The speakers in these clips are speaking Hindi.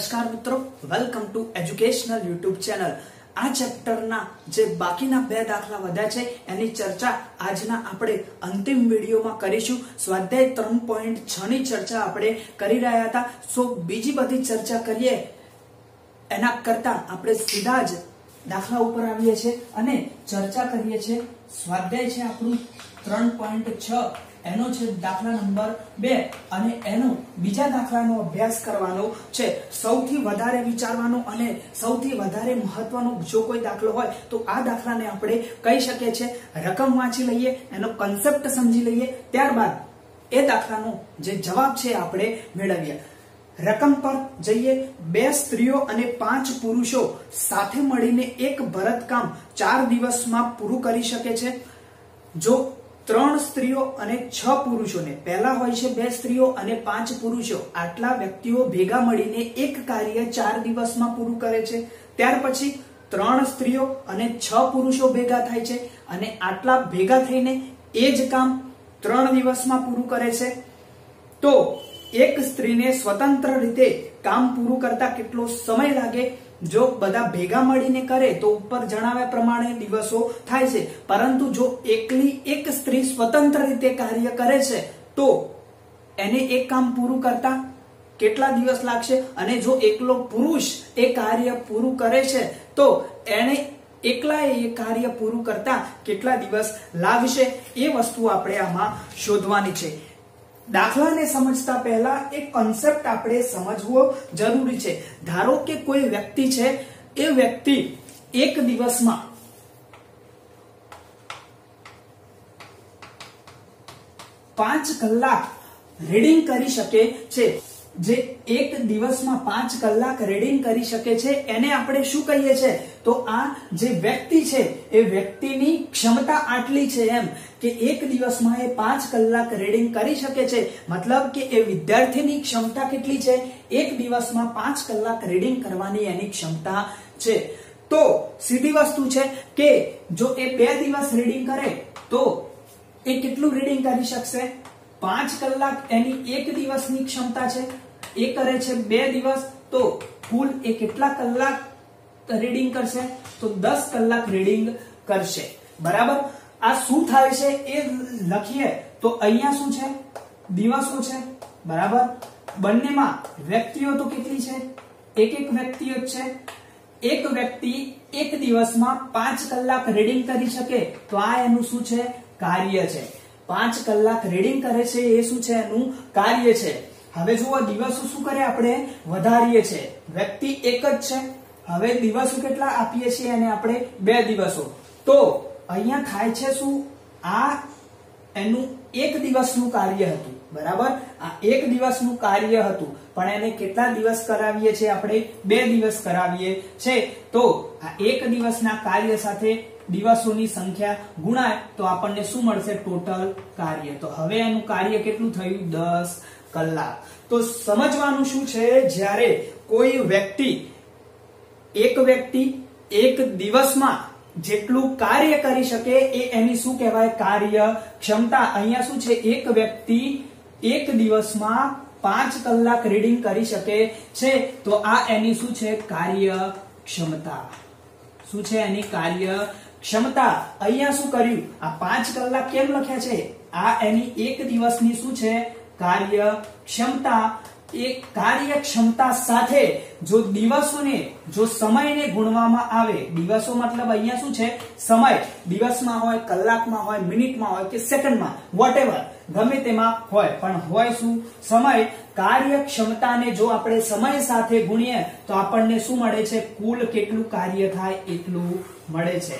नमस्कार मित्रों, welcome to educational YouTube channel. आ चैप्टरना जे बाकीना बे दाखला वध्या छे एनी चर्चा आजना आपणे अंतिम विडियोमां करीशुं। स्वाध्याय 3.6 नी चर्चा आपणे करी रह्या हता। सो बीजी बधी चर्चा करीए एना करता आपणे सीधा ज दाखला उपर आवीए छे अने चर्चा करीए छे। स्वाध्याय छे आपणो 3.6, एनो छे दाखला नंबर 2 अने एनो बीजा दाखलानो अभ्यास करवानो छे। सौथी वधारे विचारवानो अने सौथी वधारे महत्वनो जो कोई दाखलो होय तो आ दाखलाने आपणे कही शकीए छे। रकम वांची लईए, एनो कन्सेप्ट समजी लईए, त्यारबाद ए दाखलानो जे जवाब छे आपणे मेळवीए। रकम पर जाइए। 2 स्त्रीओ अने 5 पुरुषो साथे मळीने एक भरतकाम 4 दिवसमां पूरू करी शके छे। जो 3 स्त्रीओ अने 6 पुरुषों ने पहला होय छे, 2 स्त्रीओ अने 5 पुरुषों आटला व्यक्तिओ भेगा मळीने एक कार्य 4 दिवसमां पूरू करे छे। त्यार पछी 3 स्त्रीओ अने 6 पुरुषों भेगा थाय छे अने आटला भेगा थईने ए ज काम 3 दिवसमां पूरू करे छे। तो एक स्त्री ने स्वतंत्र रीते काम पूरू करता केटलो समय लागे? जो बधा भेगा मळीने करे तो ऊपर जणाव्या प्रमाणे दिवसों थाय छे, परंतु जो एकली एक स्त्री स्वतंत्र रीते कार्य करे छे तो एने एक काम पूरू करता केटला दिवस लागशे, अने जो एकलो पुरुष ए कार्य पूरू करे छे तो एने एकलाए ए कार्य पूरू करता केटला दिवस लागशे ए वस्तु आपणे आमां शोधवानी छे। दाखला ने समझता पहला एक कॉन्सेप्ट आपणे समझवो जरूरी छे। धारो के कोई व्यक्ति छे, ए व्यक्ति एक दिवस में कलाक रीडिंग करी शके छे। जे एक दिवस में 5 कलाक रीडिंग करी शके छे एने आपणे शुं कहीए छे? तो आ जे व्यक्ति छे ए व्यक्तिनी क्षमता आटली छे एम के एक दिवस में ए 5 कलाक रीडिंग करी शके छे। मतलब के ए विद्यार्थीनी क्षमता केटली छे? एक दिवस में 5 कलाक रीडिंग करवानी एनी क्षमता छे। तो सीधी वस्तु छे के जो ए 2 दिवस रीडिंग करे तो ए केटलुं रीडिंग करी शकशे? 5 कलाक एनी एक दिवसनी क्षमता छे। ए करे छे 2 दिवस तो कुल ए केटला कलाक रीडिंग करशे? तो 10 कलाक रीडिंग करशे। बराबर आ शुं थाय छे ए लखीए तो अहींया शुं छे? दिवसों छे। बराबर बन्नेमां व्यक्तिओ तो केटली छे? एक व्यक्तिओ ज छे। एक व्यक्ति एक दिवस में 5 कलाक रीडिंग करी शके तो आ एनुं शुं छे? कार्य छे। 5 कलाक रीडिंग करे छे ए शुं छे? एनुं कार्य छे। हवे जुओ दिवसों शुं करे आपणे वधारीए छे। व्यक्ति एक ज छे, हवे दिवसों केटला आपीए छे एने आपणे 2 दिवसों। तो अहींया थाय छे शुं? आ एनुं एक दिवसनुं कार्य हतुं। बराबर आ एक दिवसनुं कार्य हतुं पण एने केटला दिवस करावीए छे? आपणे 2 दिवस करावीए छे। तो आ एक दिवसना कार्य साथे दिवसों की संख्या गुणाय तो आपने शुं मळशे? टोटल कार्य। तो हवे एनुं कार्य केटलुं थयुं? 10 कलाक। तो समझवानुं शुं छे? ज्यारे कोई व्यक्ति एक दिवस में जेटलुं कार्य करी शके ए एनी शुं कहेवाय? कार्य क्षमता। अहींया शुं छे? एक व्यक्ति एक दिवस में 5 कलाक रीडिंग करी शके छे तो आ एनी शुं छे? कार्य क्षमता। शुं छे एनी कार्य क्षमता। अहींया शुं कर्युं? आ 5 कलाक केम लख्या छे? आ एनी एक दिवसनी शुं छे? कार्य क्षमता। एक कार्य क्षमता साथे जो दिवसोने जो समयने गुणवामां आवे, दिवसों मतलब अहींया शुं छे? समय। दिवसमां होय, कलाकमां होय, मिनिटमां होय के सेकंडमां, वॉटएवर गमे तेमां होय पण होय शुं? समय। कार्य क्षमता ने जो आपणे समय साथे गुणीए तो आपणने शुं मळे छे? कुल केटलुं कार्य थाय एटलुं मळे छे।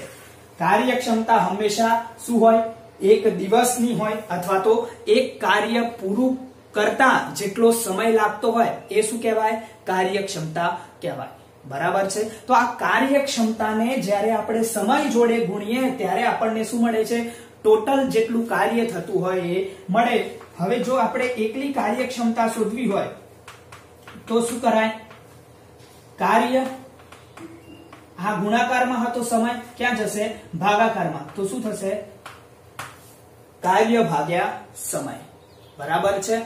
कार्य क्षमता हमेशा शुं होय? एक दिवसनी होय अथवा तो एक कार्य पूरू करता जेटलो समय लागतो होय ए शुं कहेवाय? कार्य क्षमता कहेवाय। बराबर छे। तो आ कार्य क्षमता ने ज्यारे आपणे समय जोडे गुणीए त्यारे आपणने शुं मळे छे? टोटल जेटलुं कार्य थतुं होय ए मळे। हवे जो आपणे एकली कार्य क्षमता शोधवी होय तो शुं कराय? कार्य आ गुणाकार में तो समय क्या जैसे? भागाकार में। तो शुं थशे? कार्य भाग्या समय। बराबर छे।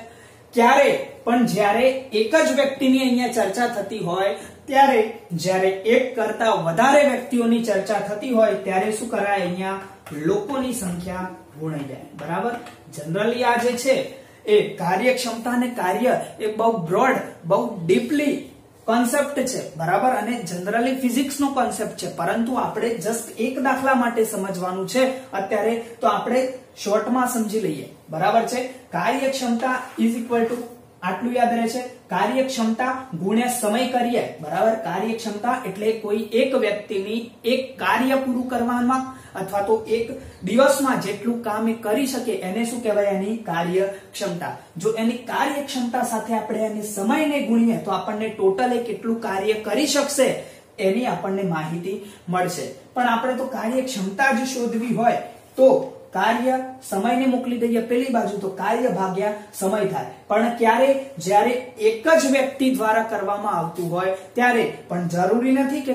क्यारे पण ज्यारे एक ज व्यक्तिनी अहींया चर्चा थती होय त्यारे ज्यारे एक करता वधारे व्यक्तिओनी चर्चा थती होय त्यारे शुं कराय अहींया लोकोनी संख्या गुणाई जाय बराबर। जनरली आ जे छे ए कार्यक्षमता ने कार्य ए बहु ब्रोड बहु डीपली कॉन्सेप्ट छे बराबर अने जनरली फिजिक्स नो कॉन्सेप्ट छे परंतु आपणे जस्ट एक दाखला माटे समजवानुं छे अत्यारे तो आपणे शॉर्ट मां समजी लईए बराबर छे। कार्यक्षमता इज इक्वल टू आटलू याद रहे कार्यक्षमता गुण्या समय करिए बराबर। कार्यक्षमता एटले कोई एक व्यक्तिनी एक कार्य पूरु करवामां अथवा तो एक दिवस में जेटलू काम करी सके एने शुं कहेवाय एनी कार्यक्षमता। जो एनी कार्यक्षमता साथे आपणे एने समय ने गुणीए तो आपणे टोटल केटलू कार्य करी शकशे एनी आपणे माहिती मळशे। पण आपणे तो कार्यक्षमता ज शोधवी होय तो कार्य समय ने मोकली दईए पहली बाजू तो कार्य भाग्या समय थाय पण क्यारे ज्यारे एक ज व्यक्ति द्वारा करवामां आवतुं होय त्यारे पण जरूरी नथी के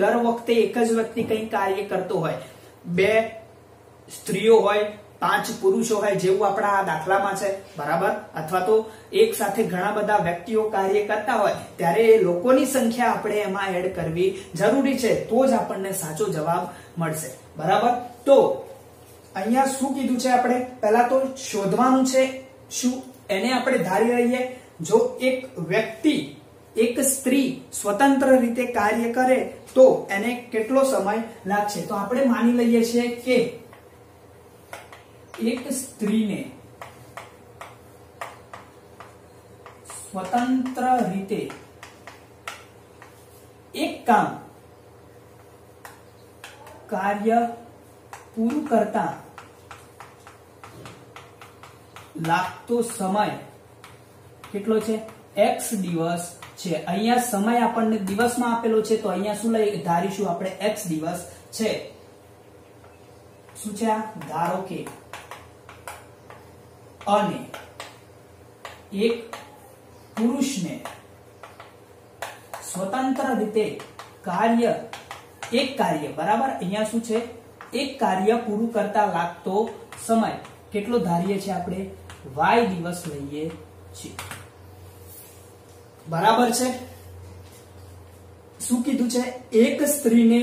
दर वखते एक ज व्यक्ति कई कार्य करतो होय। बे स्त्रीओ होय पांच पुरुषो होय जेवुं आपणा आ दाखलामां छे बराबर अथवा तो एक साथे घणा बधा व्यक्तिओ कार्य करता होय त्यारे लोकोनी संख्या आपणे एमां एड करवी जरूरी छे तो ज आपणने साचो जवाब मळशे बराबर। तो अहींया शुं कीधुं छे आपणे पहला तो शोधवानुं छे शुं एने आपणे धारी रहीए जो एक व्यक्ति एक स्त्री स्वतंत्र रीते कार्य करे तो एने केटलो समय लागशे। तो आपणे मानी लईए छे के एक स्त्री ने स्वतंत्र रीते एक काम कार्य पूरु करता लागतो समय केटलो छे x दिवस छे। अहींया समय आपणे दिवस मां आपेलो छे तो अहींया शुं लई धारीशुं आपणे x दिवस छे। शुं छे धारो के अने एक पुरुष ने स्वतंत्र रीते कार्य एक कार्य बराबर अहींया शुं छे एक कार्य पूरु करता लागतो समय केटलो धारीए छे आपणे y दिवस लईए छे बराबर छे। शुं कीधुं छे एक स्त्रीने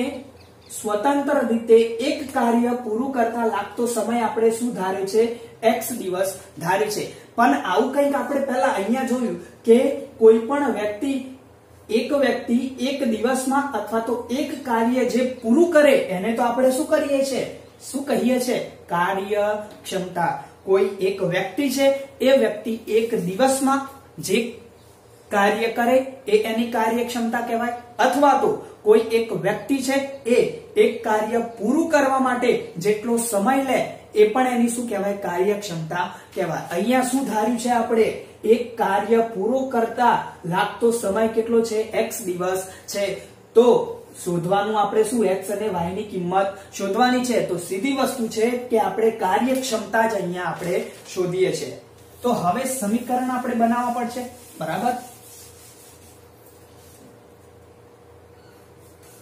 स्वतंत्र रीते एक कार्य पूरु करता लागतो समय आपणे शुं धारे छे x दिवस धारे छे। पण आवुं कंईक आपणे पहेला अहींया जोयुं के कोई पण व्यक्ति एक दिवस में अथवा तो एक कार्य जे पूरु करे एने तो आपणे शुं कहीए छे कार्यक्षमता। कोई एक व्यक्ति छे ए व्यक्ति एक दिवस में जे कार्य करे ए एनी कार्यक्षमता कहेवाय अथवा तो कोई एक व्यक्ति छे ए एक कार्य पूरु करवा माटे जेटलो समय ले ए पण एनी शुं कहेवाय कार्यक्षमता कहेवाय। अहींया शुं धार्युं छे आपणे एक कार्य पूरो करता लागतो समय केटलो छे x दिवस छे। तो शोधवानुं आपणे शुं x अने y ની કિંમત શોધવાની છે તો સીધી વસ્તુ છે કે આપણે કાર્યક્ષમતા જ અહીંયા આપણે શોધીએ છે। તો હવે સમીકરણ આપણે બનાવવા પડશે બરાબર।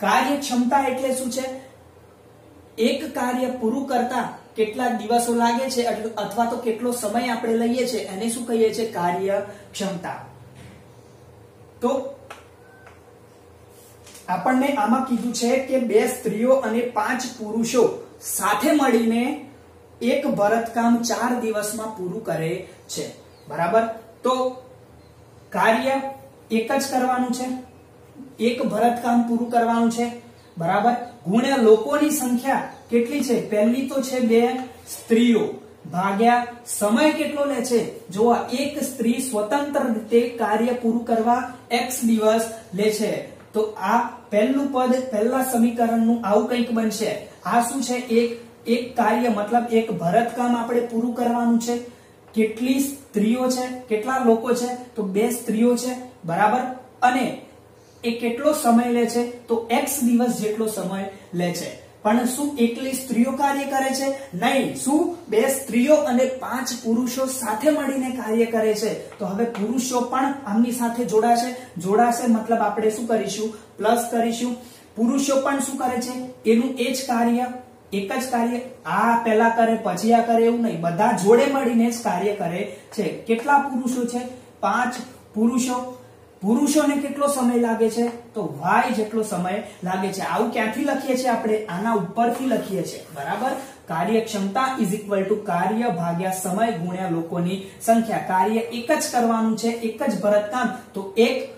કાર્યક્ષમતા એટલે શું છે एक कार्य पूरु करता કેટલા દિવસો લાગે છે અથવા તો કેટલો સમય આપણે લઈએ છે એને શું કહીએ છે કાર્યક્ષમતા। તો આપણને આમાં કીધું છે કે બે સ્ત્રીઓ અને પાંચ પુરુષો સાથે મળીને એક ભરતકામ 4 દિવસમાં પૂરું કરે છે બરાબર। તો કાર્ય એક જ કરવાનું છે એક ભરતકામ પૂરું કરવાનું છે बराबर गुण्या लोकोनी संख्या केटली छे पहली तो छे बे स्त्रीओ भाग्या समय केटलो ले छे। जो एक स्त्री स्वतंत्र रीते कार्य पूरु करवा x दिवस ले छे तो आ पहलू पद पहला समीकरण नु आवुं कंईक बनशे। आ शुं छे एक कार्य मतलब एक भरतकाम आपणे पूरु करवानुं छे। केटली स्त्रीओ छे केटला लोको छे तो बे स्त्रीओ छे बराबर अने केटलो समय ले छे तो x दिवस जेटलो समय ले छे। पण शुं एकली स्त्रीओ कार्य करे छे नहीं शुं बे स्त्रीओ अने पांच पुरुषो साथे मळीने कार्य करे छे। तो हवे पुरुषो पण आमनी साथे जोडाशे मतलब आपणे शुं करीशुं प्लस करीशुं। पुरुषो पण शुं करे छे एनुं ए ज कार्य एक ज कार्य आ पहला करे पछी आ करे एवं नहीं, बधा जोड़े मळीने ज कार्य करे छे। केटला पुरुषो छे? 5 पुरुषो। पुरुषोने केटलो समय लागे छे? तो y जेटलो समय लागे छे। आउ क्यांथी लखीए छे आपणे? आना उपरथी लखीए छे, बराबर। कार्यक्षमता इज इक्वल टू कार्य भाग्या समय गुण्या लोकोनी संख्या। कार्य एक ज करवानुं छे, एक ज भरतकाम, तो एक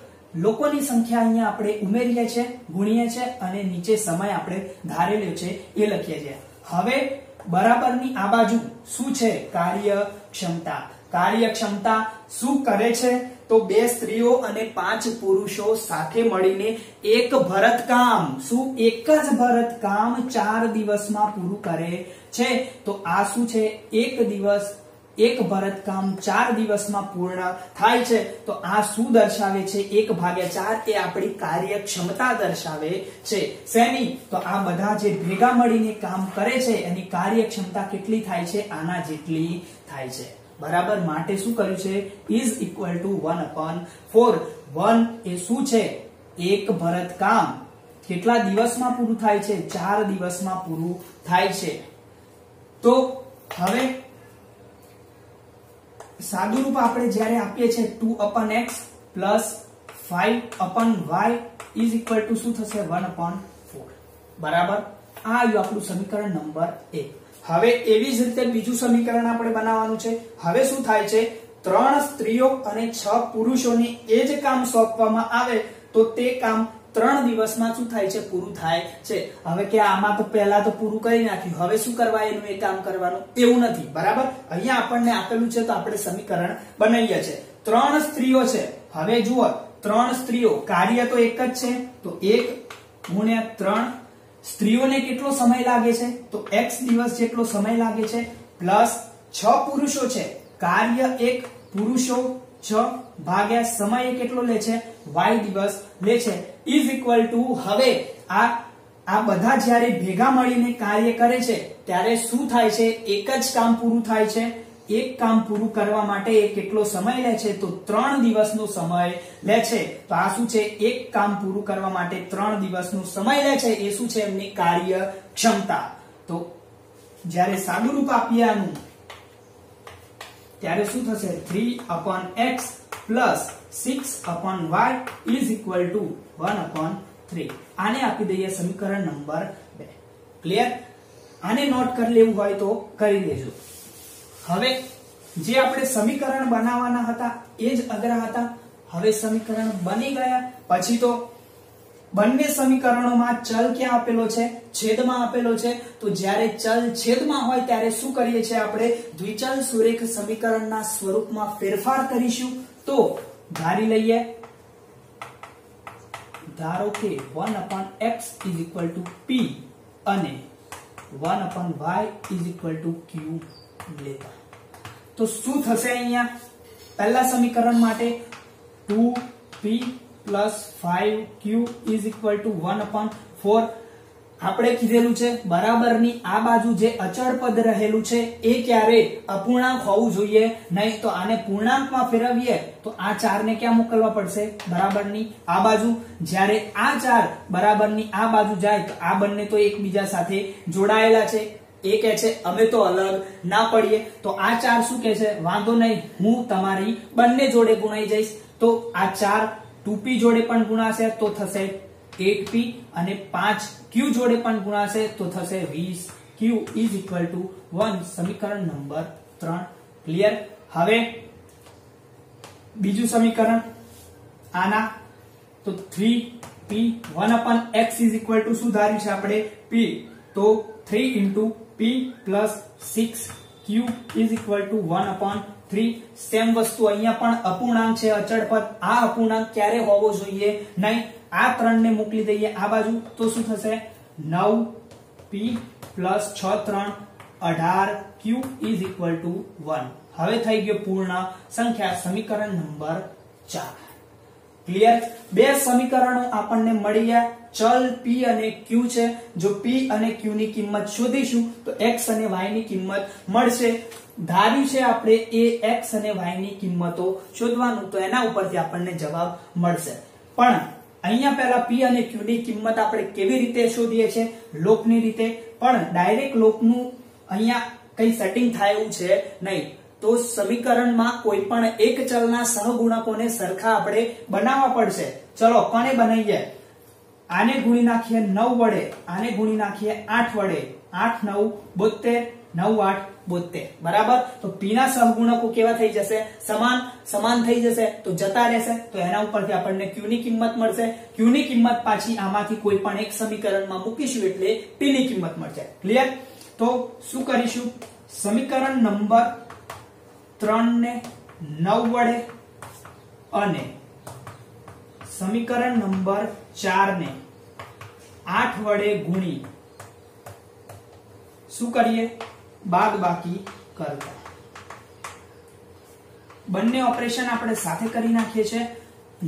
लोकोनी संख्या अहींया आपणे उमेरीए छे, गुणीए छे अने नीचे समय आपणे धारेलो छे ए लखीए छे। हवे बराबरनी आ बाजू शुं छे? कार्यक्षमता। कार्यक्षमता शुं करे छे? तो 2 स्त्रीओ अने 5 पुरुषो साथे मळीने एक भरतकाम, शुं एक ज भरतकाम 4 दिवसमां पूरुं करे छे। तो आ शुं छे? एक दिवस एक भरतकाम 4 दिवसमां पूर्ण थाय छे। तो आ शुं दर्शावे छे? 1/4 ए आपणी कार्यक्षमता दर्शावे छे। सेनी? तो आ बधा जे भेगा मळीने काम करे छे एनी कार्यक्षमता केटली थाय छे? आना जेटली थाय छे, बराबर। माटे शुं कर्युं छे? Is equal to 1/4। 1 ए शुं छे? एक भरतकाम केटला दिवसमां पूरुं थाय छे? 4 दिवसमां पूरुं थाय छे। तो हवे सादुरूप आपणे ज्यारे आपीए छे 2/x plus 5/y is equal to शुं थशे? 1/4, बराबर। आ गयुं आपणुं समीकरण नंबर 1। हवे एवी ज रीते बीजुं समीकरण आपणे बनाववानुं छे। हवे शुं थाय छे? 3 स्त्रीओ अने 6 पुरुषोने ए ज काम सोंपवामां आवे तो ते काम 3 दिवसमां शुं थाय छे? पूरुं थाय छे। हवे के आमां तो पहेला तो पूरुं करी नाख्युं, हवे शुं करवाय एनुं ए काम करवानुं एवुं नथी, बराबर। अहींया आपणने आपेलुं छे तो आपणे समीकरण बनावीए छे। 3 स्त्रीओ छे, हवे जुओ 3 स्त्रीओ, कार्य तो एक ज छे, तो 1 × 3। स्त्रीओने केटलो समय लागे छे? तो x दिवस जेटलो समय लागे छे, प्लस 6 पुरुषो छे, कार्य 1 पुरुषो 6 भाग्या समय केटलो ले छे? y दिवस ले छे। इज इक्वल टू हवे आ बधा ज्यारे भेगा मळीने कार्य करे छे त्यारे शुं थाय छे? एक ज काम पूरुं थाय छे। एक काम पूरुं करवा माटे ए केटलो समय ले छे? तो 3 दिवसनो समय ले छे। तो आ शुं छे? एक काम पूरुं करवा माटे 3 दिवसनो समय ले छे, ए शुं छे? एमनी कार्यक्षमता। तो ज्यारे सादुरूप आपीए आनुं त्यारे शुं थशे? 3/x plus 6/y is equal to 1/3। आने आपी दईए समीकरण नंबर 2। क्लियर? आने नोट कर लेवुं होय तो करी लेजो। हवे जे आपणे समीकरण बनाववाना हता ए ज अगरा हता। हवे समीकरण बनी गया पछी तो બંને સમીકરણોમાં ચલ ક્યાં આપેલો છે? છેદમાં આપેલો છે। તો જ્યારે ચલ છેદમાં હોય ત્યારે શું કરીએ છીએ આપણે? દ્વિચલ સુરેખ સમીકરણના સ્વરૂપમાં ફેરફાર કરીશું। તો ધારી લઈએ, ધારો કે 1/x = p અને 1/y = q લેતા, તો શું થશે? અહીંયા પહેલા સમીકરણ માટે 2p plus 5q is equal to 1/4 आपणे कीधेलुं छे, बराबर। नी आ बाजू जे अचळ पद रहेलुं छे ए क्यारे अपूर्णांक होवुं जोईए नहीं, तो आने पूर्णांकमां फेरवीए तो आ 4 ने क्यां मोकलवा पडशे? बराबर नी आ बाजू। ज्यारे आ 4 बराबर नी आ बाजू जाय तो आ बन्ने तो एकबीजा साथे जोडायेला छे। ए कहे छे अमे तो अलग ना पड़ीए, तो आ 4 शुं कहे छे? वांधो नहीं, हूँ तमारी बन्ने जोडे गुणाई जईश। तो आ 4 2p जोड़े पण गुणाशे तो थशे 8p अने 5q जोड़े पण गुणाशे तो थशे 20q इज इक्वल टू 1। समीकरण नंबर 3 क्लियर। हवे बीजु समीकरण आना तो 3p 1/x is equal to शुं धार्युं छे आपणे? p। तो 3 × p plus 6q is equal to 1/3। Same वस्तु अहींया पण अपूर्णांक छे, अचळ पद। आ अपूर्णांक क्यारे होवो जोईए नहीं, आ 3 ने मोकली दઈએ આ बाजू तो શું થશે? 9p + 6×3 18q = 1। હવે થઈ ગયો પૂર્ણ સંખ્યા, સમીકરણ નંબર 4 ક્લિયર। બે સમીકરણો આપણને મળી ગયા, चल p અને q છે। જો p અને q ની કિંમત શોધીશું તો x અને y ની કિંમત મળશે। ધાર્યું છે આપણે a x અને y ની કિંમતો શોધવાનું, તો એના ઉપરથી આપણને જવાબ મળશે। પણ અહીંયા પહેલા p અને q ની કિંમત આપણે કેવી રીતે શોધીએ છીએ? લોપની રીતે। પણ ડાયરેક્ટ લોપનું અહીંયા કઈ સેટિંગ થાય એવું છે નહીં, તો સમીકરણમાં કોઈ પણ એક ચલના સહગુણકોને સરખા આપણે બનાવવા પડશે. ચલો કોને બનાવીએ? આને ગુણી નાખીએ 9 વડે, આને ગુણી નાખીએ 8 વડે. 8 9 72 9 8 72 બરાબર. તો p ના સહગુણકો કેવા થઈ જશે? સમાન સમાન થઈ જશે તો જતા રહેશે. તો એના ઉપરથી આપણને q ની કિંમત મળશે. q ની કિંમત પાછી આમાંથી કોઈ પણ એક સમીકરણમાં મૂકીશું એટલે p ની કિંમત મળશે. ક્લિયર? તો શું કરીશું? સમીકરણ નંબર 3 ને 9 વડે અને समीकरण नंबर 4 ने 8 वडे गुणी शू करिए? बादबाकी करता. बन्ने ऑपरेशन आपणे साथे करी नाखीए छे.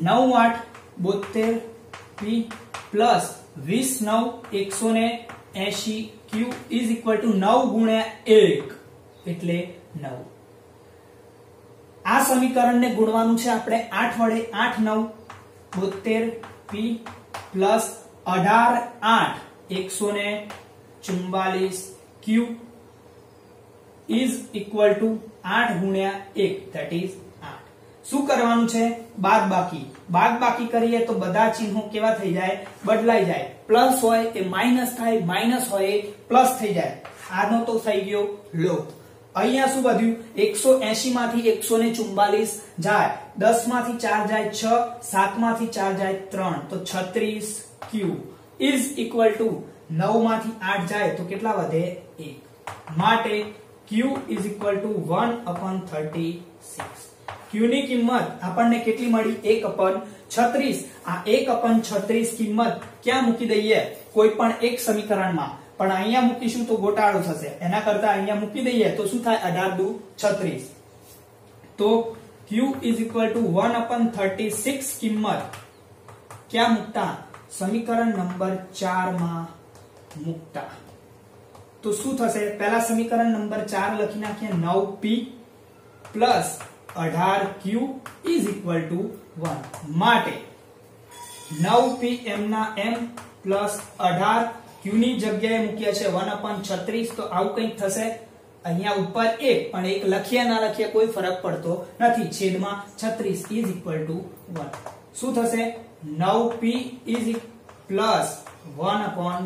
9 8 72 p plus 20 9 180 q is equal to 9 × 1 एटले 9. आ समीकरण ने गुणवानुं छे आपणे 8 वडे. 8 9 72 P plus 18 8 144 Q is equal to 8 × 1 that is 8. शू करवानुं छे? बादबाकी. बादबाकी करिए तो बधा चिन्हो केवा थई जाए? बदलाई जाए. प्लस होय ए माइनस थाय, माइनस होय ए प्लस थई जाए. आनो तो थई गयो लोप. अहींया शुं बध्युं? 180 मांथी 144 जाए, 10 मांथी 4 जाए 6, 7 मांथी 4 जाए 3 तो 36 क्यू इज इक्वल टू 9 मांथी 8 जाए तो केटला वधे? 1 माटे Q is equal to 1/36. Q नी किंमत आपने केटली मळी? 1/36. आ 1/36 किंमत क्या मूकी दईए? कोई पण एक समीकरण में. पण अहींया मूकीशुं तो घोटाळो थशे, एना करता अहींया मूकी दईए तो शुं थाय? 18 × 2 36. तो Q इज इक्वल टू 1/36 किंमत क्या मुकता? समीकरण नंबर 4 में मुकता. तो शू थशे? पहला समीकरण नंबर 4 लखी नाखीए 9p plus 18q is equal to 1 माटे 9p एमना एम प्लस 18q नी जग्याए मूक्या छे 1/36 तो आवुं कंईक थशे. अहींया ऊपर 1 पण 1 लखिया ना लखिया कोई फरक पड़तो नथी. छेदमां 36 इज इक्वल टू 1. शुं थशे? 9p इज प्लस 1/2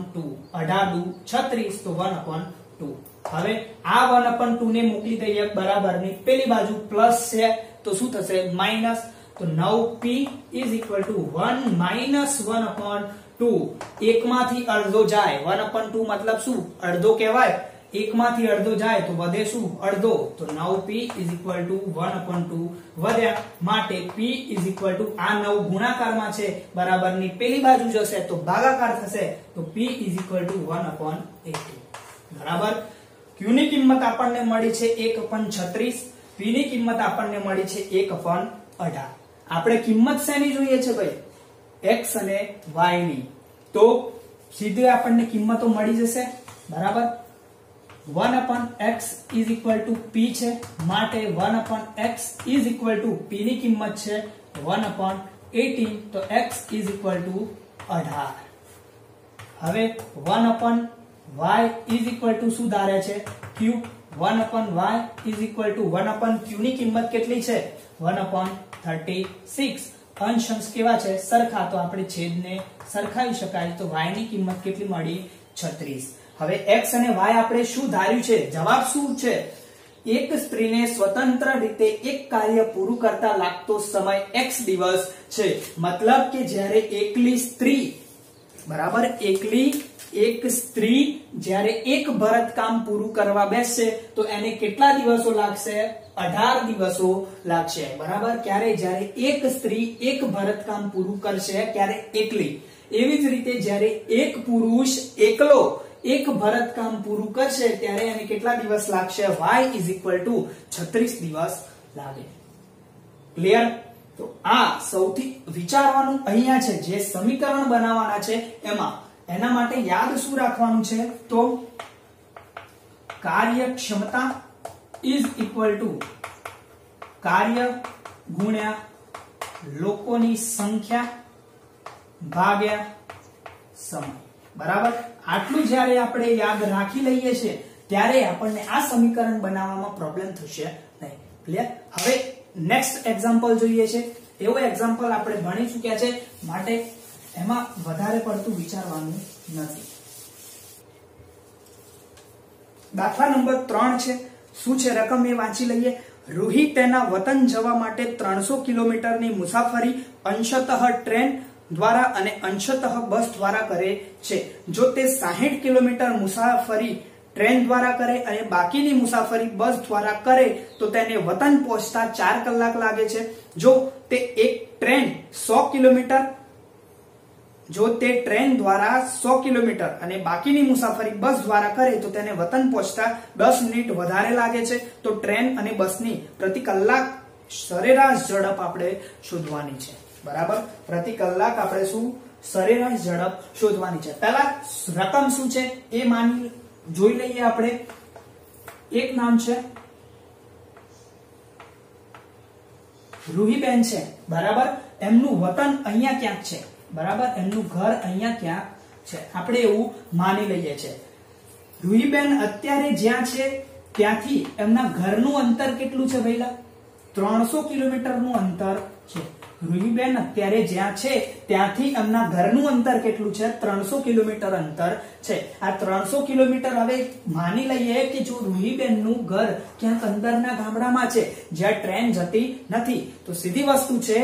18 2 36 तो 1/2. हवे आ 1/2 ने मूकी दईए बराबर नी पेली बाजू प्लस छे तो शुं थशे? माइनस. तो 9p इज इक्वल टू 1 - 1/2. 1 मांथी अर्धो जाए 1/2 मतलब शुं? अर्धो कहेवाय. 1 मांथी अर्धो जाए तो वधे शुं? अर्धो. तो 9p इज इक्वल टू 1/2 वध्या माटे p इज इक्वल टू आ 9 गुणाकाરમાં છે બરાબરની પેલી બાજુ જશે તો ભાગાકાર થશે તો p इज इक्वल टू 1/18 બરાબર. q ની કિંમત આપણને મળી છે 1/36, p ની કિંમત આપણને મળી છે 1/18. આપણે કિંમત શેની જોઈએ છે ભાઈ? x અને y ની. તો સીધી આપણને કિંમતો મળી જશે બરાબર. 1/x is equal to P है माटे 1/x is equal to P नी किंमत है 1/18 तो x इज इक्वल टू 18. हवे 1/y इज इक्वल टू शू धारे छे? q. 1/y is equal to 1/q नी किंमत केटली छे? 1/36. अंशांश केवा छे? सरखा तो आपणे छेदने सरखावी शकाय तो y नी किंमत केटली मळी? 36. हवे एक्स अने वाय आपणे शुं धार्युं छे? जवाब शुं छे? एक स्त्रीने स्वतंत्र रीते एक कार्य पूरुं करता लागतो समय एक्स दिवस छे. मतलब के ज्यारे एकली स्त्री बराबर एकली एक स्त्री ज्यारे एक भरत काम पूरु करवा बेसशे तो एने केटला दिवसों लागशे? 18 दिवसों लागशे बराबर. क्यारे ज्यारे एक स्त्री एक भरत काम पूरु करशे क्यारे एकली. एवी ज रीते ज्यारे एक पुरुष एकलो एक भरत काम पूरु करशे त्यारे एने केटला दिवस लागशे? y इज इक्वल टू 36 दिवस लागे. क्लियर? तो आ सौथी विचारवानुं अहींया छे. जे समीकरण बनाववाना छे एमां एना माटे याद शुं राखवानुं छे? तो कार्यक्षमता इज इक्वल टू कार्य गुण्या लोकोनी संख्या भाग्या समय. बराबर आटलू जयारे आपणे याद राखी लईए छे त्यारे आपणने आ समीकरण बनाववामां प्रोब्लेम थशे नहीं। क्लियर। हवे नेक्स्ट एक्झाम्पल जोईए छे। एवो एक्झाम्पल आपणे भणी चुक्या छे माटे एमां वधारे पडतुं विचारवानुं नथी। दाखला नंबर 3 छे। शुं छे रकम ए वांची लईए। रोहित तेना वतन जवा माटे 300 किलोमीटर नी मुसाफरी अंशतः ट्रेन द्वारा अने अंशतः बस द्वारा करे छे। जो ते 60 किलोमीटर मुसाफरी ट्रेन द्वारा करे अने बाकीनी मुसाफरी बस द्वारा करे तो तेने वतन पहुंचता 4 कलाक लागे छे। जो ते ट्रेन द्वारा 100 किलोमीटर अने बाकीनी मुसाफरी बस द्वारा करे तो तेने वतन पहुंचता 10 मिनिट वधारे लागे छे। तो ट्रेन अने बसनी प्रति कलाक सरेराश झड़प आपणे शोधवानी छे। बराबर प्रति कलाक आपणे शुं सरेराश झड़प शोधवानी छे। पहेला रकम शुं छे ए मानी जोई लईए आपणे। एक नाम छे रूहीबेन छे। बराबर एमनुं वतन अहींया क्यांक छे। बराबर एमनुं घर अहींया क्यांक छे आपणे एवुं मानी लईए छे। रूहीबेन अत्यारे ज्यां छे त्यांथी एमना घरनुं अंतर केटलुं छे भाईला? 300 किलोमीटरनुं अंतर छे। रूहीबेन अत्यारे ज्यां छे त्यांथी एमना घरनुं अंतर केटलुं छे? 300 किलोमीटर अंतर छे। आ 300 किलोमीटर हवे मानी लईए के जो रूहीबेननुं घर क्यांक अंदરના ગામડામાં છે જ્યાં ટ્રેન જતી નથી તો સીધી વસ્તુ છે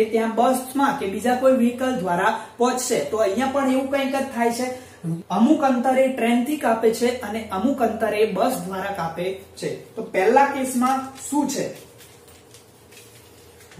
એ ત્યાં બસમાં કે બીજા કોઈ વ્હીકલ દ્વારા પહોંચશે। તો અહીંયા પણ એવું કંઈક જ થાય છે। અમુક અંતરે ટ્રેનથી કાપે છે અને અમુક અંતરે બસ દ્વારા કાપે છે। તો પહેલા કેસમાં શું છે?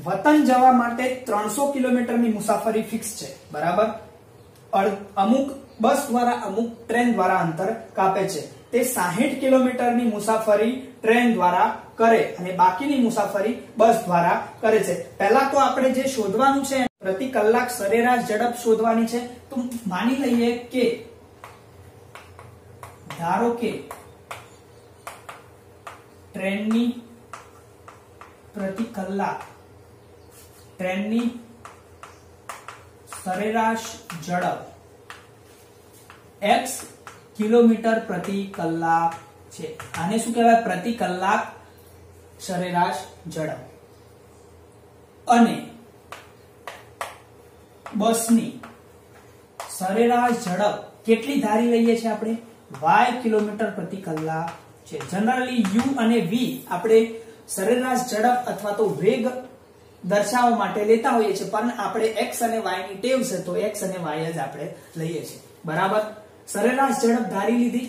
વતન જવા માટે 300 કિલોમીટરની મુસાફરી ફિક્સ છે। બરાબર અમુક બસ દ્વારા અમુક ટ્રેન દ્વારા અંતર કાપે છે। તે 60 કિલોમીટરની મુસાફરી ટ્રેન દ્વારા करे अने बाकीनी मुसाफरी बस द्वारा करे छे। पहला तो आपणे जे शोधवानुं छे प्रति कलाक सरेराश झड़प शोधवानी छे। तो मानी लईए के धारो के ट्रेननी सरेराश झड़प x किलोमीटर प्रति कलाक छे। आने शुं कहेवाय? प्रति कलाक सरेराश झड़प। अने बसनी सरेराश झड़प केटली धारी लईए छे आपणे? y किलोमीटर प्रति कलाक छे। जनरली u अने v आपणे सरेराश झड़प अथवा तो वेग दर्शाववा माटे लेता होईए छे पण आपणे x अने y नी टेव छे तो x अने y ज आपणे लईए छे। बराबर सरेराश झड़प धारी लीधी।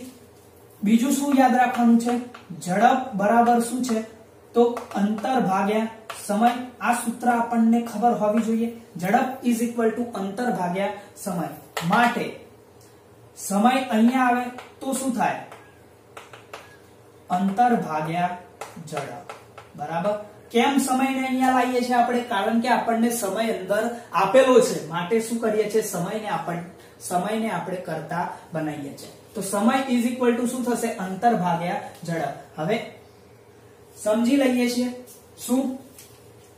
बीजू शुं याद राखवानुं छे? झड़प बराबर शुं छे? तो अंतर भाग्या समय। आ सूत्र आपणने खबर होवी जोईए। झड़प इज इक्वल टू अंतर भाग्या समय। माटे समय अहींया आवे तो शुं थाय? अंतर भाग्या झड़प। बराबर केम समयने अहींया लाईए छे आपणे? कारण के आपणने समय अंदर आपेलो छे माटे शुं करीए छे समयने आपणे करता बनाईए छे। तो समय इज इक्वल टू शुं थशे? अंतर भाग्या झड़प। हवे समझी लईए छे शुं?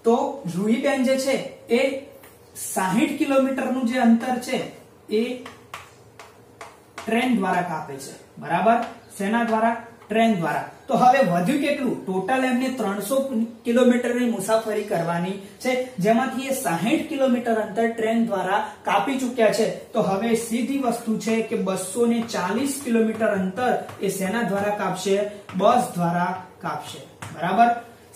तो रूहीबेन जे छे ए 60 किलोमीटरनुं जे अंतर छे ए ट्रेन द्वारा कापे छे। बराबर सेना द्वारा? ट्रेन द्वारा। तो हवे वध्युं केटलुं? टोटल एमने 300 किलोमीटरनी मुसाफरी करवानी छे जेमांथी ए 60 किलोमीटर अंतर ट्रेन द्वारा कापी चुक्या छे। तो हवे सीधी वस्तु छे के 240 किलोमीटर अंतर ए सेना द्वारा कापशे? बस द्वारा कापशे। बराबर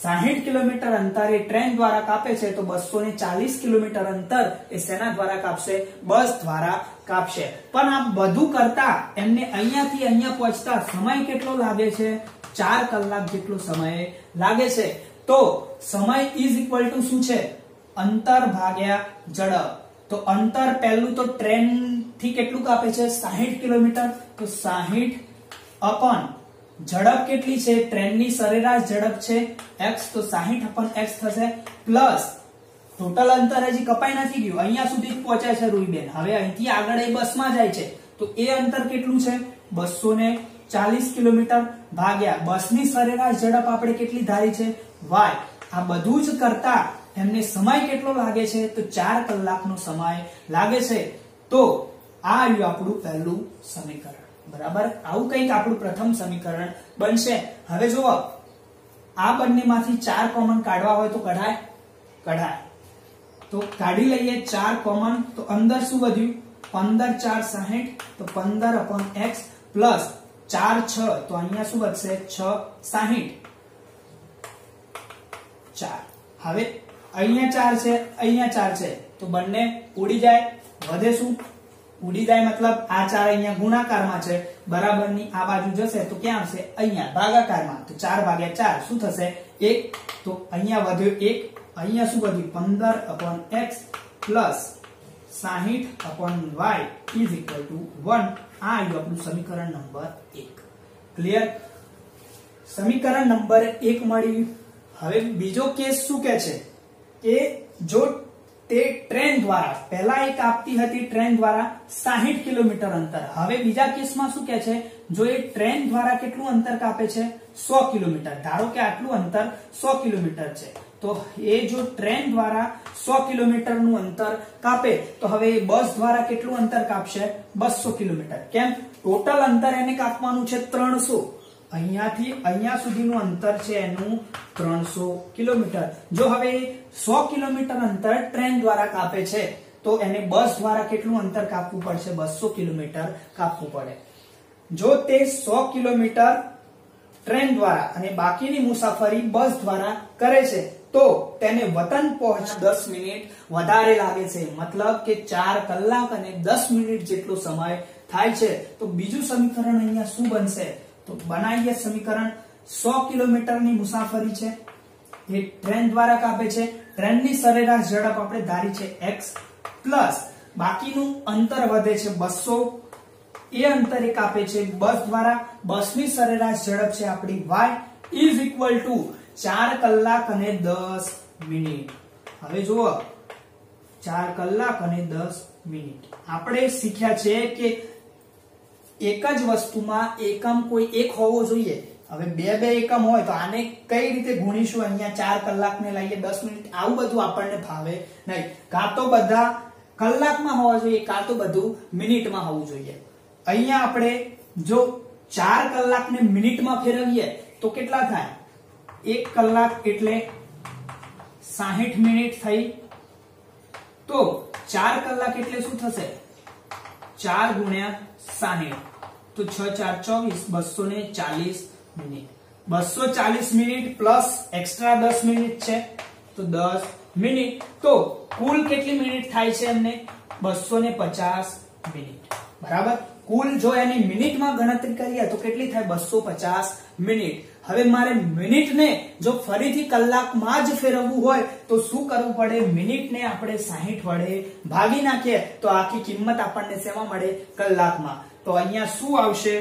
60 किलोमीटर अंतर ए ट्रेन द्वारा कापे छे तो 240 किलोमीटर अंतर ए सेना द्वारा कापशे? बस द्वारा कापशे। पण आ बधुं करता एमने अहींयाथी अहींया पहोंचता समय केटलो लागे छे? 4 कलाक जेटलो समय लागे छे। तो समय इज इक्वल टू शुं छे? अंतर भाग्या झड़प। तो अंतर पहेलुं तो ट्रेन थी केटलुं कापे छे? 60 किलोमीटर। तो 60 अपॉन झड़प केटली छे? ट्रेन नी सरेराश झड़प छे x तो 60 अपॉन x थशे प्लस टोटल अंतर हजी कपाई नथी गयुं अहींया सुधी पहोंचे छे रूहीबेन। हवे અહીંથી આગળ એ બસમાં જાય છે તો એ અંતર કેટલું છે? 240 કિલોમીટર ભાગ્યા બસની સરેરાશ ઝડપ આપણે કેટલી ધારી છે? y। આ બધું જ કરતા એમને સમય કેટલો લાગે છે? તો 4 કલાકનો સમય લાગે છે। તો आ रह्યું આપણું પહેલું સમીકરણ બરાબર. આવું કંઈક આપણું પ્રથમ સમીકરણ બનશે. હવે જુઓ આ બંનેમાંથી 4 કોમન કાઢવા હોય તો કઢાય તો કાઢી લઈએ 4 કોમન. તો અંદર શું વધ્યું 15 4 60 તો 15 x + 4 6 તો અહીંયા શું વધશે 6 60 4. હવે અહીંયા 4 છે અહીંયા 4 છે તો બંને ઉડી જાય વધે શું उड़ी जाए मतलब आ चार अहिया गुणाकार में छे बराबर नी आ बाजू जशे तो क्या आवशे अहिया भागाकार में तो 4 भाग्या 4 शुं थशे 1 तो अहिया वध्यो 1 अहिया शुं वध्यो 15/x + 60/y = 1 आ आव्युं आपणुं समीकरण नंबर 1. क्लियर समीकरण नंबर 1 मळ्युं. हवे बीजो केस शुं कहे छे के जो ट्रेन द्वारा पहला एक आपती हती ट्रेन द्वारा 60 किलोमीटर अंतर हवे बीजा केस में शुं कहे छे जो एक ट्रेन द्वारा केटलुं अंतर कापे छे 100 किलोमीटर धारो के आटलुं अंतर 100 किलोमीटर छे तो ए जो ट्रेन द्वारा 100 किलोमीटर नुं अंतर कापे तो हवे बस द्वारा केटलुं अंतर कापशे 200 किलोमीटर केम टोटल अंतर एने कापवानुं छे 300 અહીંયાથી અહીંયા સુધીનું અંતર છે એનું 300 કિલોમીટર. જો હવે 100 કિલોમીટર અંતર ટ્રેન દ્વારા કાપે છે તો એને બસ દ્વારા કેટલું અંતર કાપવું પડશે 200 કિલોમીટર કાપવું પડે. જો તે 100 કિલોમીટર ટ્રેન દ્વારા અને બાકીની મુસાફરી બસ દ્વારા કરે છે तो तेने वतन पहुंच 10 मिनिट वधारे लागे छे मतलब के 4 कलाक अने 10 मिनिट जेटलो समय थाय छे. तो बीजू समीकरण अहींया शुं बनशे तो बनाईए समीकरण 100 किलोमीटर नी मुसाफरी छे ए ट्रेन द्वारा कापे छे ट्रेन नी सरेराश झड़प आपणे धारी छे x प्लस बाकीनु अंतर वधे छे 200 ए अंतरे कापे छे बस द्वारा बस नी सरेराश झड़प छे आपणी y = 4 कलाक 10 मिनिट. हवे जुओ 4 कलाक 10 मिनिट आपणे शीख्या छे के एक ज वस्तु में एकम कोई एक होवो जोईए. हवे बे एकम होय तो आने कई रीते गुणीशुं अहींया 4 कलाक ने लाईए 10 मिनिट आवुं बधुं आपणने भावे नहीं. का तो बधा कलाक में होवा जोईए का तो बधुं मिनिट में होवुं जोईए. अहींया आपणे जो 4 कलाक ने मिनिट में फेरवीए तो केटला थाय 1 कलाक एटले 60 मिनिट थई तो 4 कलाक एटले शुं थशे 4 × 60 तो 6 × 4 = 24 240 minute 240 minute plus extra 10 minute छे तो 10 मिनिट तो कुल कितनी मिनिट थाय छे हमने 250 मिनिट बराबर. कुल जो एनी मिनिट में गणतरी करीए तो कितनी थाय 250 मिनिट. हवे मारे मिनिट ने जो फरीथी कलाक में ज फेरवू होय तो शुं करवू पड़े मिनिट ने आपणे 60 वडे भागी नाखीए तो आखी किंमत आपणने सेमा मळे कलाक में तो अहींया शुं आवशे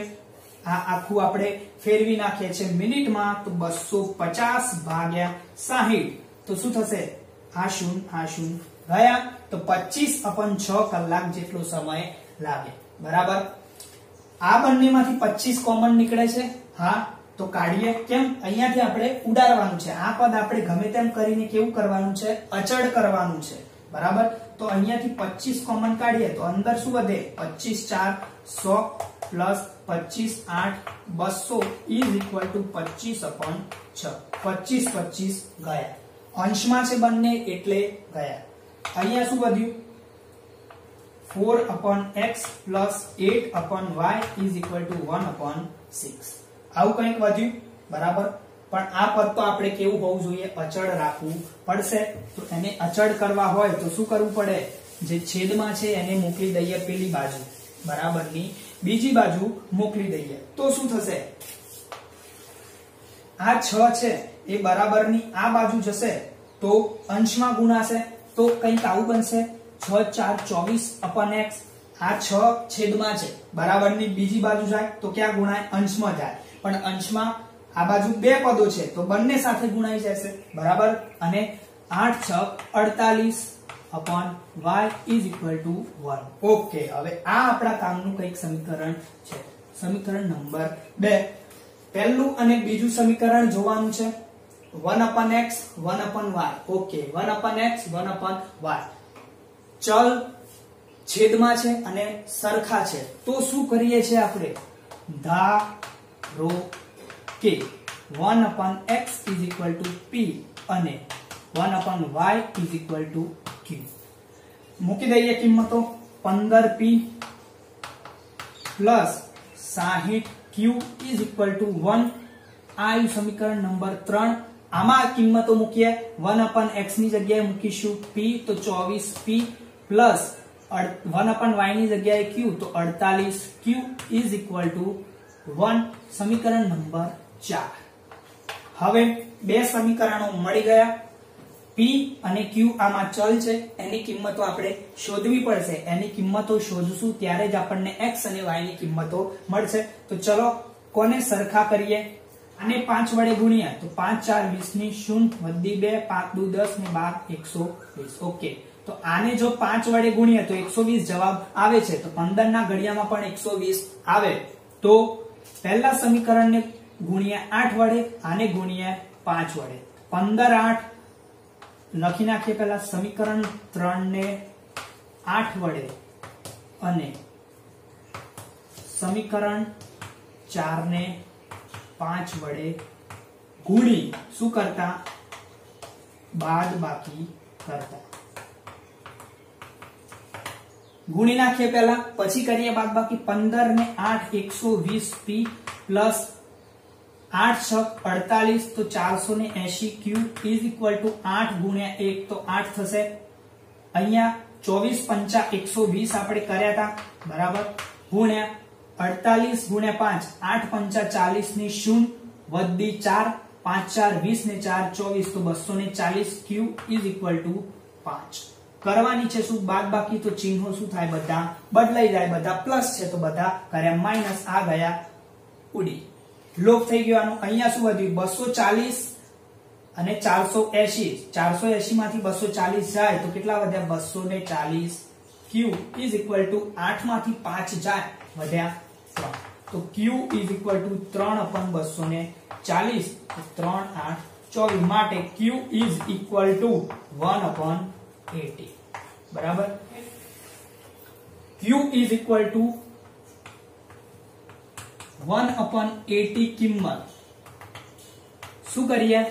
आ आखुं आपणे फेरवी नाखीए छे मिनिट में तो 250 भाग्या 60 तो शुं थशे आ शून्य गया तो 25/6 कलाक जेटलो समय लागे बराबर. आ बन्ने मांथी 25 कॉमन निकळे छे हाँ तो काढीए केम अहींयाथी आपणे उडारवानुं छे आ पद आपणे गमे तेम करीने केवुं करवानुं छे अचळ करवानुं छे बराबर. तो अहींयाथी 25 कॉमन काढीए तो अंदर शुं वधे 25 4 100 प्लस 25 8 200 = 25/6 25 25 गया अंशमां छे बन्ने एटले गया अहींया शुं वध्युं 4/x प्लस 8/y = 1/6 आउं कंईक वध्युं बराबर. पण आ पद तो आपणे केवुं होवुं जोईए अचळ राखवुं पड़शे तो एने अचळ करवा होय तो शुं करवुं पड़े जे छेदमां छे एने मोकली दઈએ पेली बाजू बराबरनी बीजी बाजू मोकली दઈએ तो शुं थशे आ 6 छे ए बराबरनी आ बाजू जशे तो अंशमां गुणाशे तो कंईक आउं बनशे 6 × 4 = 24 आ 6 छेदमां छे बराबर नी बीजी बाजू जाए तो क्या गुणाय अंश में जाए पण अंश में आ बाजू 2 पदों छे तो बंने साथे गुणाई जशे बराबर अने 8 × 4 = 48 y = 1. ओके हवे आ आपड़ा कामनुं कंईक समीकरण छे. समीकरण नंबर 2 पहेलुं अने बीजुं समीकरण जोवानुं छे 1/x 1/y. Okay 1/x 1/y चल छेदमा छे अने सरखा छे तो शुं करीए छे आपणे धारो के 1/x is equal to P अने 1/y is equal to Q मूकी दईए किंमतो 15p plus 60q is equal to 1 आ समीकरण नंबर 3। आमा किंमतो मूकीए 1/x नी जग्याए मूकीशुं p तो 24p प्लस 1/y नी जग्याए q तो 48q इज इक्वल टू 1 समीकरण नंबर 4। हवे बे समीकरणों मळी गया। p अने q आमां चल छे एनी किंमतो आपणे शोधवी पड़शे। एनी किंमतो शोधशुं त्यारे ज आपणने x अने y नी किंमतो मळशे। तो चलो कोने सरखा करीए अने 5 वडे गुणीए तो 5 4 20 नी 0 + 2 5 2 10 ने 12 120। ओके तो आने जो 5 वडे गुणीए तो 120 जवाब आवे छे। तो 15 ना घड़ियामां पण 120 आवे। तो पहला समीकरण ने गुणिया 8 वडे आने गुणिया 5 वडे 15 8 लखी नाखीए। पहेला समीकरण 3 ने 8 वडे अने समीकरण 4 ने 5 वडे गुणी शु करता बादबाकी करता गुणी नाखीए पहेला पछी करीए बादबाकी। 15 ने 8 120p प्लस 8 6 48 तो 480q इज इक्वल टू 8 × 1 तो 8 थशे। अहींया 24 × 5 120 आपणे कर्या हता बराबर गुण्या 48 × 5 8 × 5 40 ने 0 + 4 5 4 20 ने 4 24 तो 240 क्यू इज इक्वल टू 5। करवानी छे शुं बादबाकी तो चिन्हो शुं थाय बधा बदलाई जाय। बधा प्लस छे तो बधा कर्या माइनस आ गया उडी लोप थई गयो। आनो अहींया शुं वध्युं 240 अने 480 480 मांथी 240 जाय तो केटला वध्या 240 क्यू इज इक्वल टू 8 मांथी 5 जाय वध्या 3 तो क्यू इज इक्वल टू 3/240 तो 3 8 24 माटे क्यू इज इक्वल टू 1/80 बराबर क्यू इज इक्वल टू 1/80 किंमत शुं करीए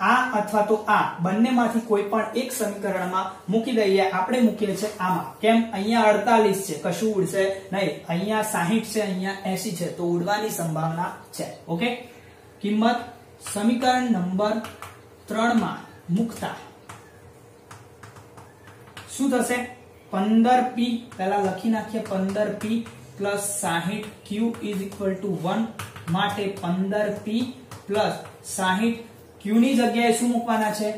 आ अथवा तो आ बन्ने मांथी कोई पण एक समीकरण मां मूकी दईए। आपणे मूकीए छे आमां केम अहींया 48 छे कशुं उडशे नहीं। अहींया 60 छे अहींया 80 छे तो उडवानी संभावना छे। ओके किंमत समीकरण नंबर 3 मां मुकता शुं थशे 15p पहेला लखी नाखीए 15p plus 60q is equal to 1 माटे 15p प्लस 60q नी जग्याए शुं मूकवाना छे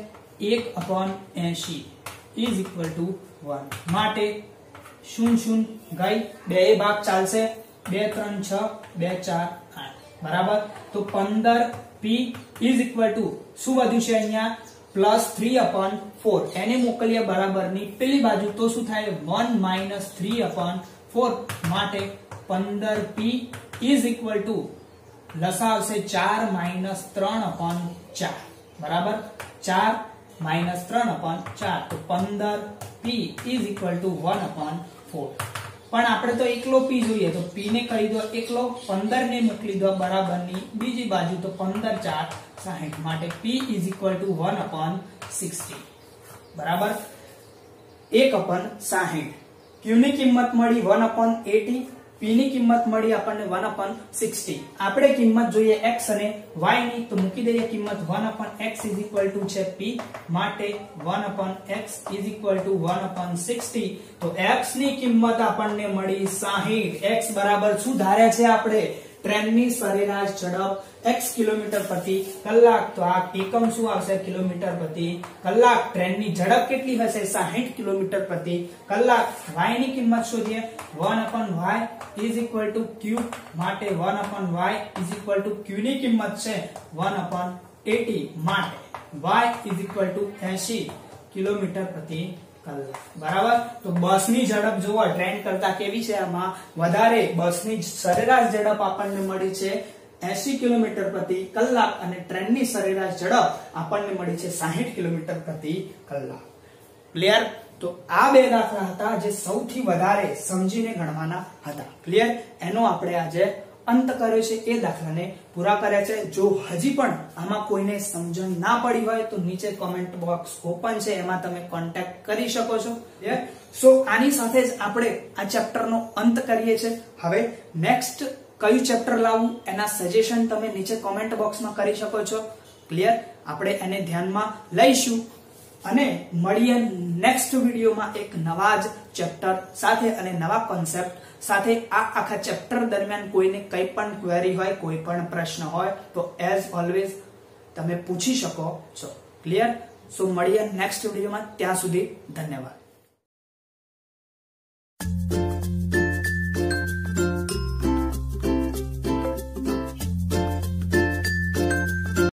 1/80 इज इक्वल टू 1 माटे 0 0 गई बेय भाग चालशे 2 3 6 2 4 8 बराबर। तो 15p इज इक्वल टू शुं वध्युं छे अहींया प्लस 3/4 एने मोकलीए बराबर नी पेली बाजू तो शुं थाय 1 - 3/4 माटे 15p इज इक्वल टू लसाअ से 4 - 3/4 बराबर 4 - 3/4 तो 15p इज इक्वल टू 1/4। पण आपणे तो एकलो p जोईए तो p ने कही दो एकलो 15 ने मोकली दो बराबर नी बीजी बाजू तो 15 4 60 माटे p इज इक्वल टू 1/60 बराबर 1/60 क्यू नी किंमत मळी 1/80 पी नी किंमत मळी आपणने 1/60। आपणे किंमत जोईए एक्स अने वाय नी तो मूकी दईए किंमत 1/x इज इक्वल टू छे पी माटे 1/x इज इक्वल टू 1/60 तो एक्स नी किंमत आपणने मळी 60। एक्स बराबर शुं धार्या छे आपणे ट्रेन नी सरेराश झड़प x किलोमीटर प्रति कलाक तो आ एकम शुं आवशे किलोमीटर प्रति कलाक। ट्रेन नी झड़प केटली हशे 60 किलोमीटर प्रति कलाक। y नी किंमत शोधीए 1/y is equal to q माटे 1/y is equal to q नी किंमत छे 1/80 माटे y is equal to 80 kilometre प्रति बराबर। तो बस नी झड़प जोवा ट्रेन करता केवी छे आमां वधारे बस नी सरेराश झड़प आपणने मळी छे 80 किलोमीटर प्रति कलाक अने ट्रेन नी सरेराश झड़प आपणने मळी छे 60 किलोमीटर प्रति कलाक। क्लियर। तो आ બે દાખલા હતા જે સૌથી વધારે સમજીને ગણવાના હતા. ક્લિયર? એનો આપણે આજે અંત કર્યો છે. એ દાખલાને પૂરા કર્યા છે. જો હજી પણ આમાં કોઈને સમજણ ના પડી હોય તો નીચે કોમેન્ટ બોક્સ ઓપન છે, એમાં તમે કોન્ટેક્ટ કરી શકો છો. ક્લિયર? સો આની સાથે જ આપણે આ ચેપ્ટરનો અંત કરીએ છીએ. હવે નેક્સ્ટ કયું ચેપ્ટર લાવું એના સજેશન તમે નીચે કોમેન્ટ બોક્સમાં કરી શકો છો. ક્લિયર? આપણે એને ધ્યાનમાં લઈશું અને મળીએ નેક્સ્ટ વિડીયોમાં એક નવા જ ચેપ્ટર સાથે અને નવા કોન્સેપ્ટ સાથે. આ આખા ચેપ્ટર દરમિયાન કોઈને કંઈ પણ ક્વેરી હોય, કોઈ પણ પ્રશ્ન હોય તો એઝ ઓલવેઝ તમે પૂછી શકો છો. ક્લિયર? સો મળીએ નેક્સ્ટ વિડીયોમાં. ત્યાં સુધી ધન્યવાદ.